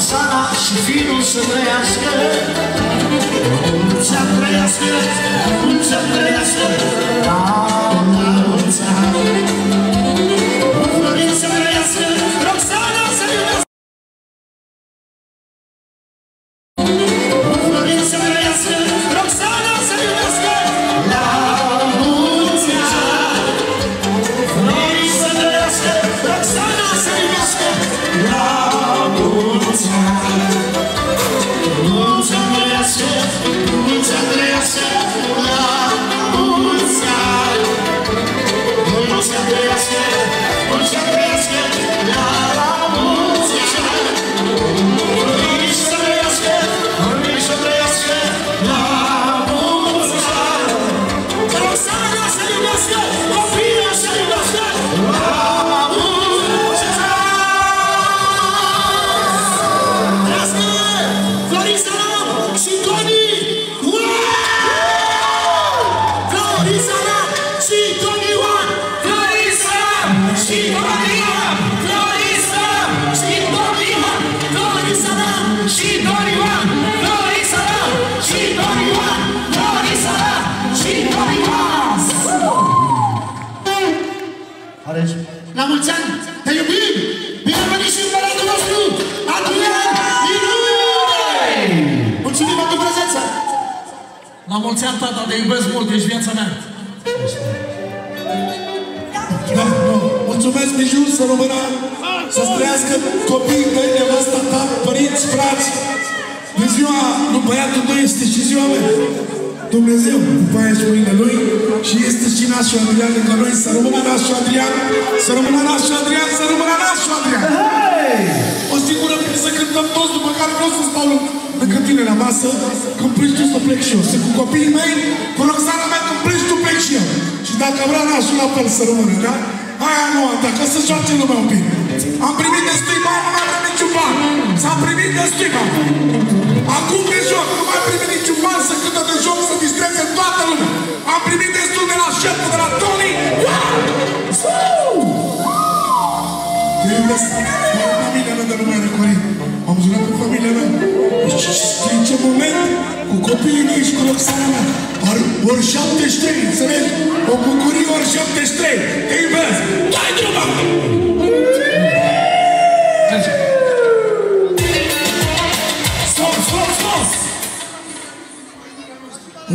Roxana și vinul să trăiască, să trăiască, să trăiască, Florin să trăiască, Roxana să trăiască, Florin să trăiască, Roxana să trăiască, la mulți ani, Florin să trăiască, Roxana să trăiască, la mulți ani, să trăiască, să trăiască, la mulți ani, să trăiască, să trăiască, la mulți ani. La mulți ani! Te iubim! Bine venit și împăratul nostru! Adrian! Mulțumim pentru prezența! La mulți ani, tata, te iubesc mult, ești viața mea! Mulțumesc, Biju, să rămână, să-ți trăiască copii, tăi, nevăstă, tată, părinți, frați! De ziua lui băiatul tău este și ziua mea! Dumnezeu, după aia și mâinile Lui și este și nașul Adrian lângă noi, să rămână nașul Adrian, să rămână nașul Adrian, să rămână nașul Adrian! O singură să cântăm toți, după care vreau să stau lângă tine la masă, când pleci tu să plec și eu. Sunt cu copiii mei, cu Roxana mea, când pleci tu plec și eu. Și dacă vrea nașul la fel să rămână, da? Aia nu, dacă să joace lumea un pic. Am primit destui bani, nu mai avem niciun bani. S-am primit destui bani. Acum de joc, nu mai primit niciun bani să cântă de joc, să distreze toată lumea. Am primit destul de la șeful, de la Tony. Te iubesc, doar familia mea de lumea răcorit. Am jurat cu familia mea. Și în ce moment, cu copiii mei și cu Roxana mea, ori 73, înțelegi? O bucurie ori 73. Te iubesc! Dai drumul!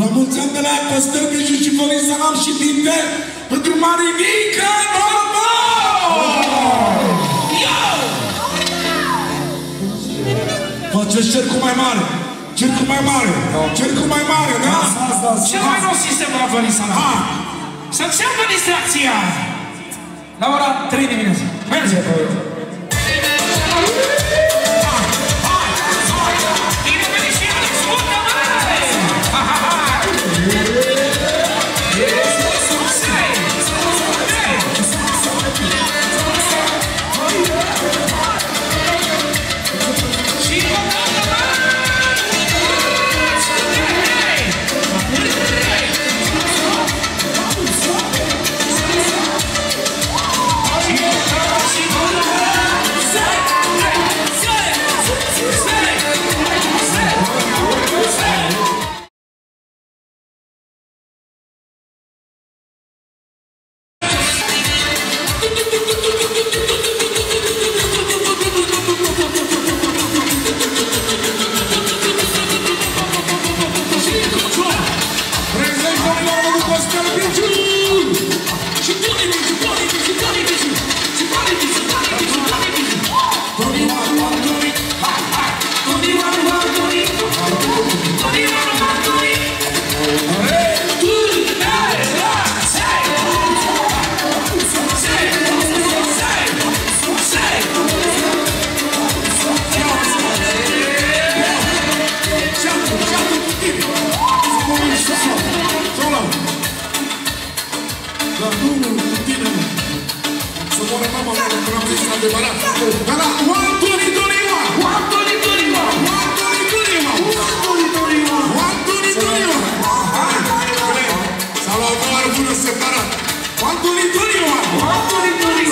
La mulți ani de la Costel Biju și Florin Sarab și Dinte pentru Marinică Norma! Faceți cercul mai mare! Cercul mai mare! Cercul mai mare, da? Ce mai nou sistem la Florin Sarab? Să înceapă distracția! La ora 3 dimineața! Merge!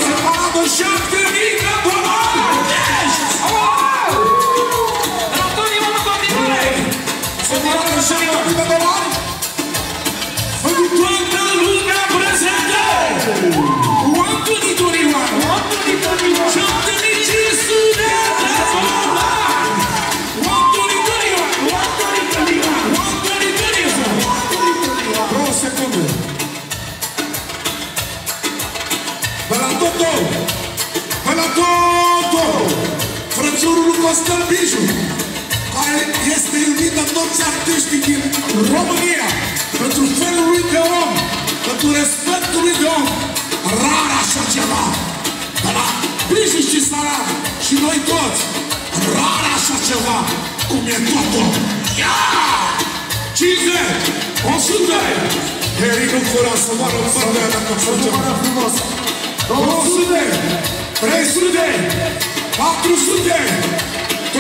Separado, șapte mică, băbă! piciorul lui Costel Biju, care este iubit de toți artiștii din România pentru felul lui de om, pentru respectul lui de om. Rar așa ceva de la Biju și Sarab și noi toți. Rar așa ceva cum e totul. Ia! 50, 100. Heri nu fără să mă rog să dea dacă facem 200, 300, 400.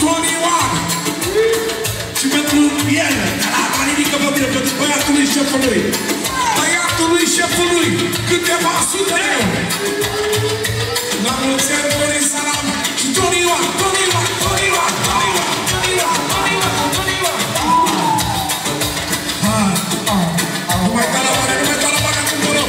Tony și pentru el, la Marinică mă bine, pentru băiatul lui șefului. Băiatul lui șefului, câteva sute eu. La mulți ani, Florin Sarab și Tony Ioan, Tony Ioan, Tony Ioan, Tony Ioan, Tony Ioan, Tony Ioan, Tony Ioan. Nu mai da la mare, nu mai da la mare acum, bără.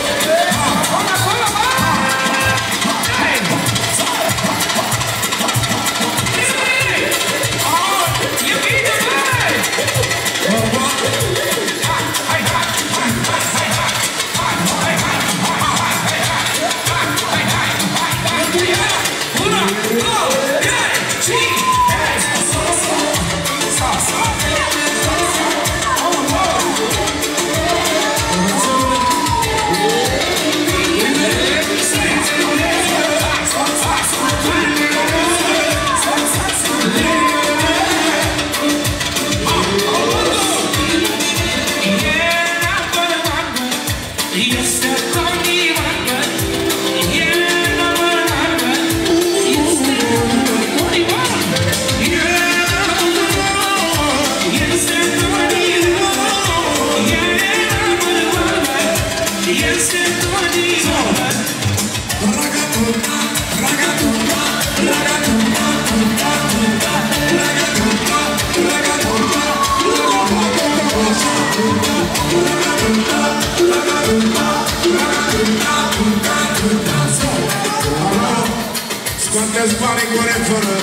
Scoateți bani în gore fără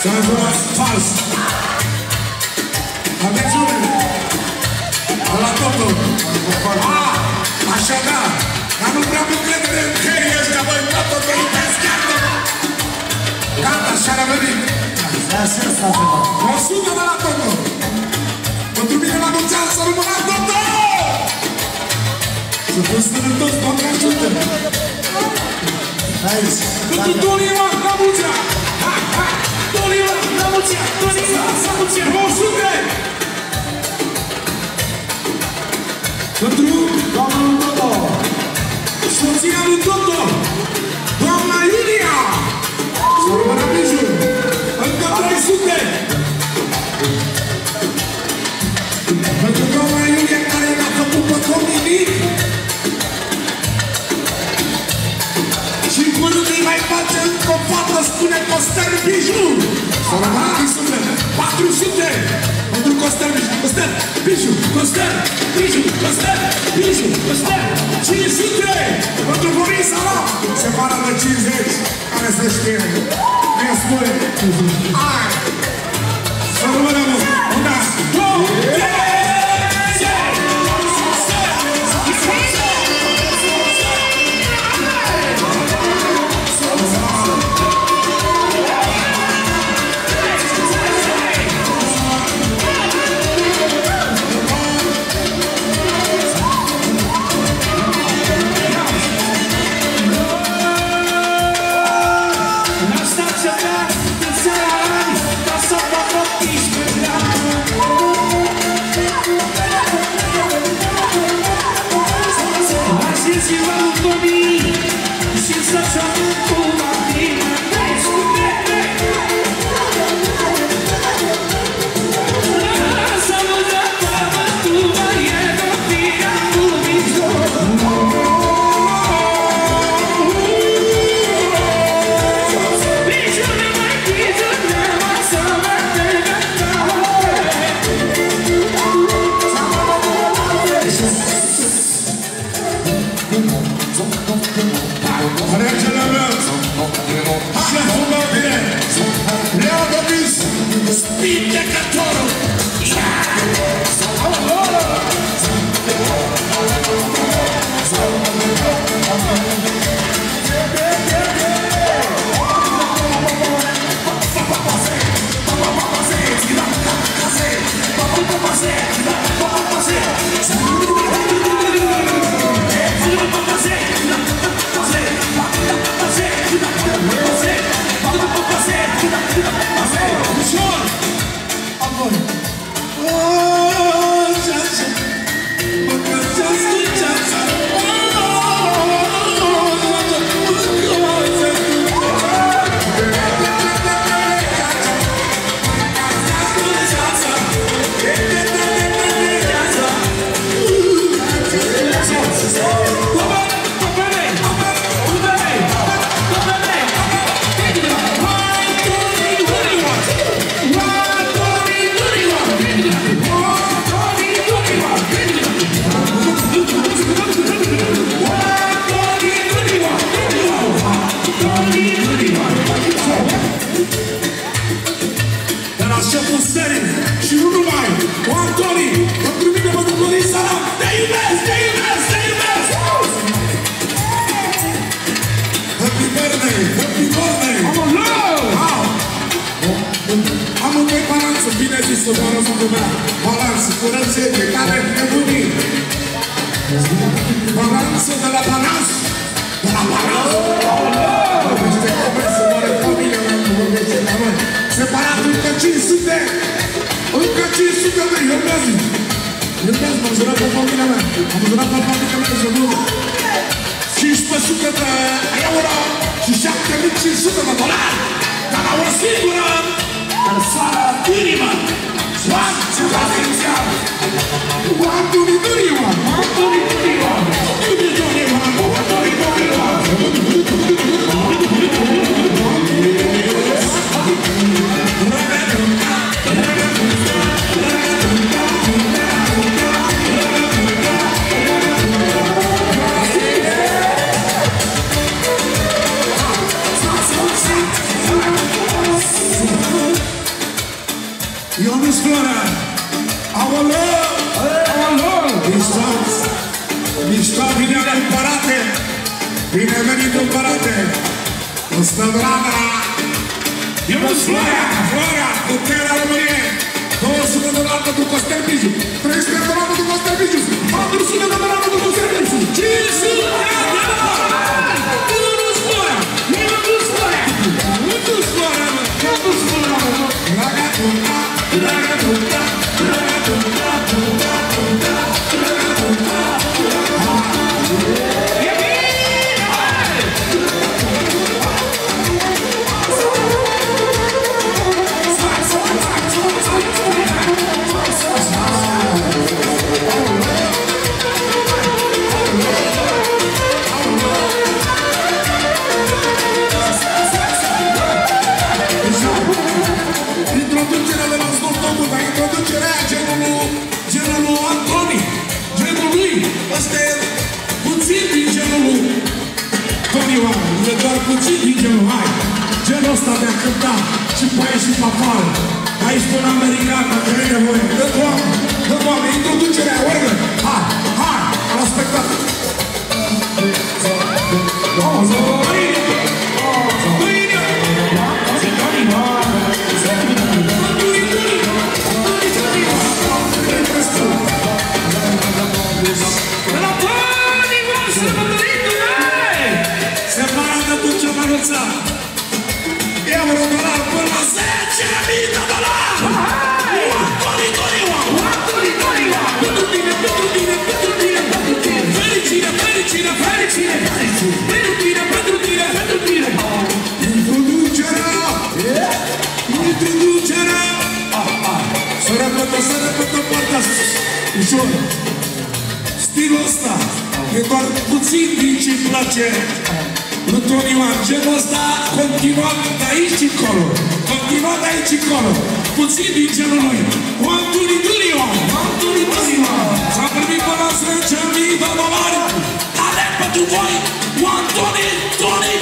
să vă luați fals. Aveți unele la totul. Așa da, dar nu prea mă cred de încherii ăștia, băi, totul te iubesc chiar. Gata, așa ne-a venit. O sută de la totul. Pentru mine la mulți ani să rămâna totul. Să vă stână toți, toate ajută. Pentru Tony Ioan, la mulți ani! Tony Ioan, la mulți ani! Tony Ioan, la mulți ani! 100! Pentru doamna Toto! Soția lui Toto! Doamna Iulia! Să rămână Biju! Încă 300! Pentru doamna Iulia, care n-a făcut pe comunic! Nu-i mai face încă o fată, spune Costel Biju! S-au rămânat din suflet, 400! Pentru Costel Biju, Costel Biju, Costel Biju, Costel Biju, Costel! 500! Pentru Florin Sarab! Se pară de 50, care se știe! Ne spune! Hai! Să rămână una, două, trei! Să Tony, Tony, Tony,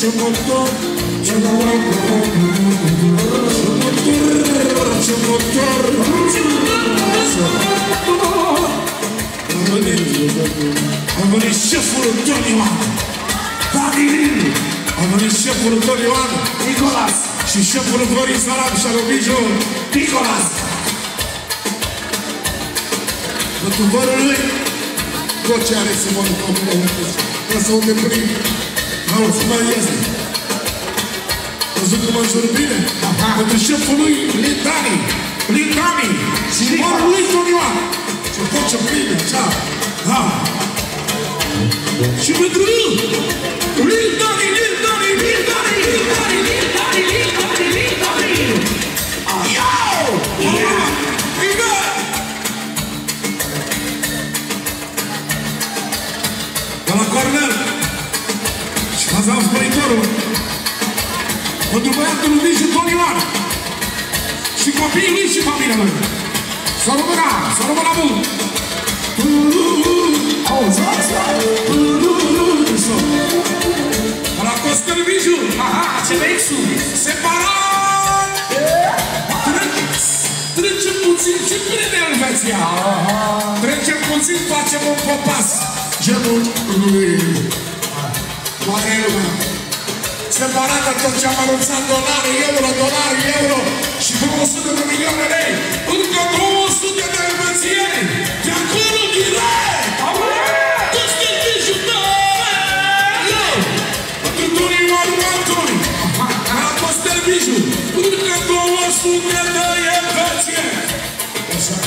venit șeful Tony Ioan! Adrian! A venit șeful Tony Ioan, Nicolaș! Și șeful Florin Sarab și Costel Biju, Nicolaș! Vătuvărul lui, tot ce are Simonul Comunului, ca să o deprim, la oricum mai este. Văzut că mă înjur bine, pentru șeful lui, Litanii, și morul lui Tony Ioan! Și tot ce prime, ceau! Ha! Și pentru lui! Litanii! Iau! Iga! De la Carmen! Și faza înspăritorul! Pentru băiatul lui și Tony Ioan! Și copiii lui și familia lui! Sarumana bun! De la Costel Biju! Aha, ce vexul! Separat! Trecem puțin și prime în veția! Trecem puțin, facem un popas! Genul lui! Toată lumea! Separată tot ce am anunțat! $1, €, €, și 200 de milioane lei! Încă 200 de învățieni! De acolo direct! Costel Biju! Pentru Tony Ioan, la Costel Biju! Încă 200 de învățieni! Așa!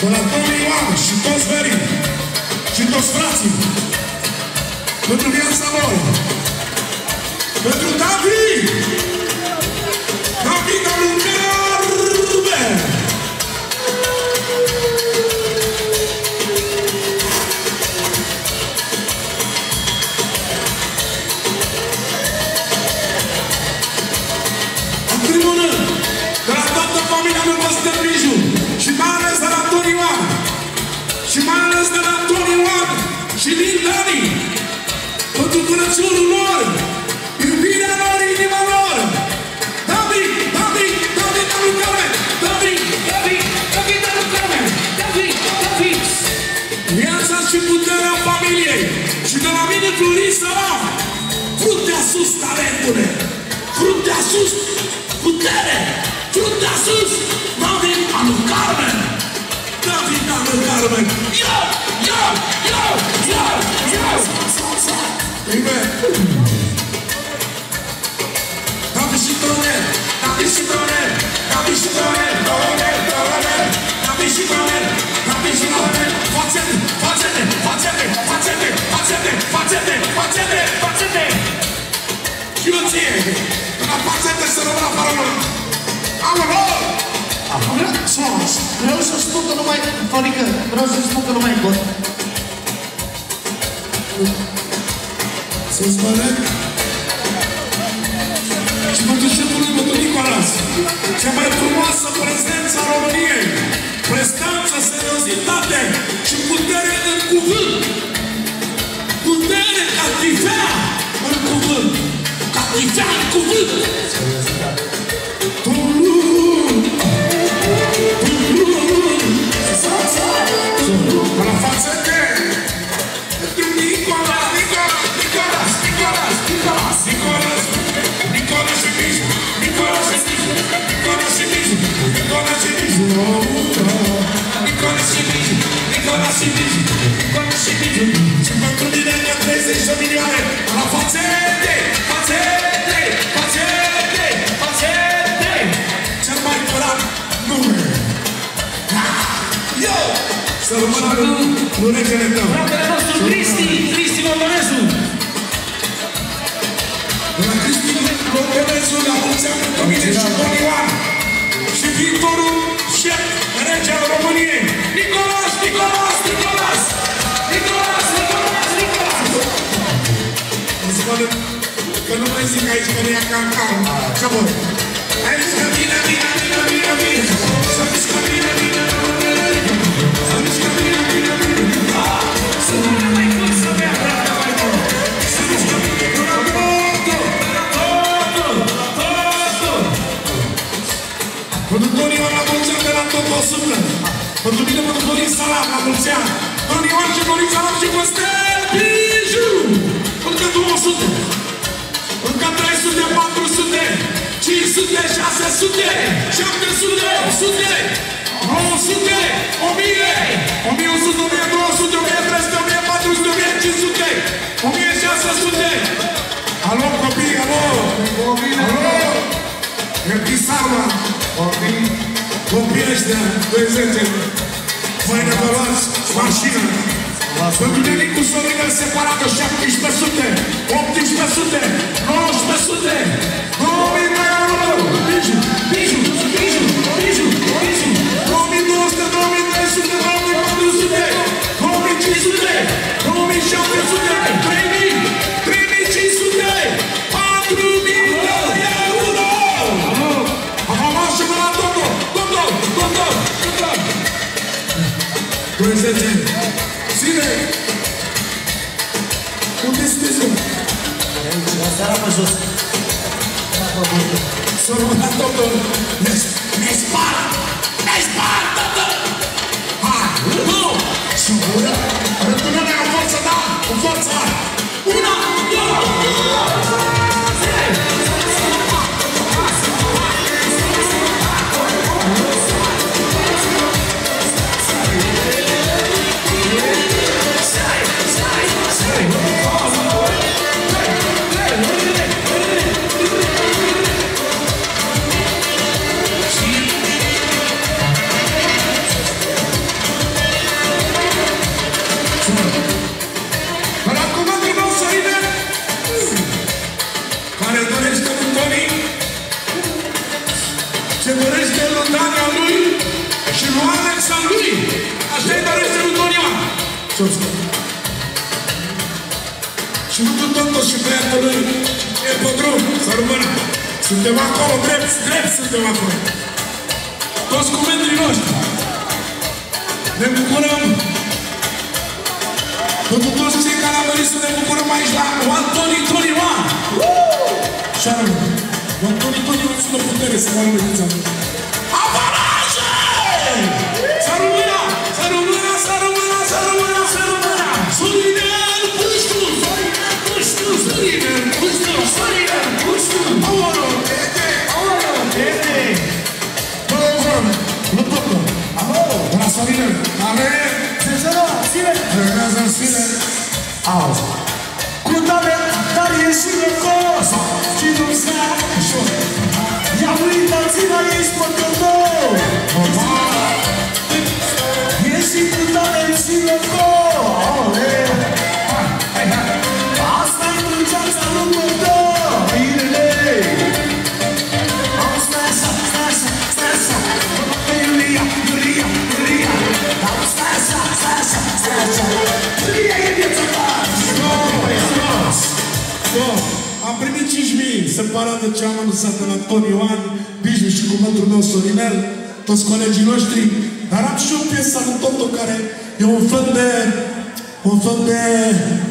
De la Tony Ioan și toți verii! Și toți frații! Pentru viața lor! Pentru Davidul Carmen! În primul rând, de la toată familia lui Costel Biju și mai ales de la Tony Ioan! Și mai ales de la Tony Ioan și din Dani! Pentru curățiunul lor! Iubirea lor, inima lor! David! Viața și puterea familiei! Și de la mine, Florin Sarab! Fruntea sus, talentule! Fruntea sus, putere! Fruntea sus, David alu Carmen! David alu Carmen! Eu! Vreau să spun că nu mai... Fărică, vreau să spun că nu mai pot. Să-ți mărec! Și pentru șeful lui Mătul Nicolaș, cea mai frumoasă prezență a României, prestanță, seriozitate și putere în cuvânt! Putere ca tifea în cuvânt! Ca tifea în cuvânt! Pe la față de... Nicolaș Biju, și pentru tine de 30 de milioane, la fațete, cel mai curat nume. Eu! Să rămână cu regele tău. Fratele nostru, Cristi Motorezu. La Cristi Motorezu, la mulți ani, Dominici și Tony Ioan, și viitorul șef, rege al României, Nicolaș! Că nu mai zic aici că nu ia cam. Ce bun! Aici că vine! Să zici că vine! Să nu mai pot să bea, brata mai pot! Să zici că vine! pentru Florin Sarab, la mulți ani! Tony și Florin Sarab și Costel Biju! Încă 200! Încă 300, 400! 500, 600! 700, 800! 900! 1000! 1100, 1200, 1300, 1400, 1500! 1600! Alo, copii, alo! Alo! Închisaua! Copii ăștia, 20! Voi ne vă luați mașină! Întâlnirii cu sorină separată, 1700! 1800! 1900! 2000 de euro! Biju! Biju! Biju! Biju! Biju! 2200! 2300! 2400! 2500! 2700! 3000! 3.500 de euro! Am luat și mă la totul! Totul! Totul! Totul! 20 ani! Ține! Unde sunteți eu? Aici, la seara pe jos! S-a luat totul! Ne spart! Ne spart totul! Hai! Nu! Și ură! Rătână-ne cu forță, da! Cu forță! Una! Și nu cu totul și băiatul lui e pe drum, Saruman. Suntem acolo, drept, drept suntem acolo. Toți cu mândrii noștri. Ne bucurăm. Pentru toți cei care au venit să ne bucurăm aici la Tony. Și anul, Tony, nu sunt o putere să mă amintiți acolo. Aparaje! Sarumâna! Sarumâna! Sarumâna! Sarumâna! Sarumâna! Surinel puștu! Surinel puștu! Surinel puștu! Surinel puștu! Aolo! Tete! Aolo! Tete! Bă, oameni! Nu totu! Aolo! Bună, Surinel! Ame! Săjăra! Sine! Răgază sine! Aolo! Cu tame, dar ieși de cos! Și nu-mi stea! Ușor! Ia uitați-mă, ești păcător! Ești putare și lăcor! Asta-i plângeața lupător! Stai așa, stai așa, stai așa! Iulia, Iulia, Iulia! Stai așa, stai așa, stai așa! Iulia e viața ta! Am primit 5.000 separată ce am anunțat de la Tony Ioan, Biju și cu mătrul meu Sorinel, toți colegii noștri, dar am și o piesă lui Toto care e un fel de